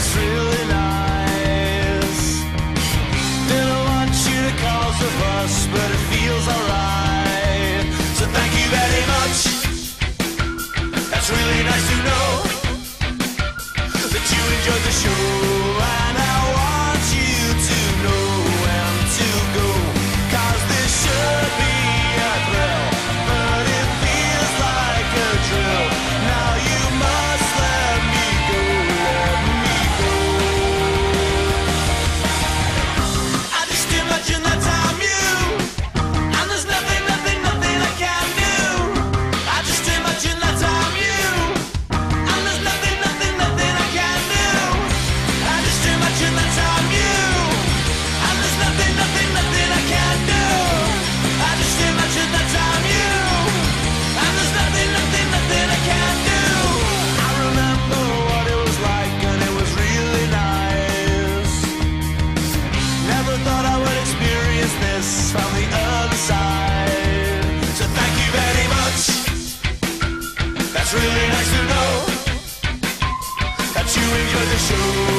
it's really nice. Didn't want you to cause a fuss, but it feels alright. So thank you very much. That's really nice to know that you enjoyed the show, and I want you to know when to go, 'cause this should be a thrill, but it feels like a drill. Now you must let me go, let me go. I just imagine that I'm you, and there's nothing, nothing, nothing I can do. I just imagine that I'm you, and there's nothing, nothing, nothing I can do. I just imagine that I'm you, and there's nothing, nothing, nothing I can do. I just imagine that I'm you, and there's nothing, nothing, nothing I can do. I remember what it was like, and it was really nice. Never thought I would experience this from the other side. So thank you very much. That's really nice to know that you enjoyed the show.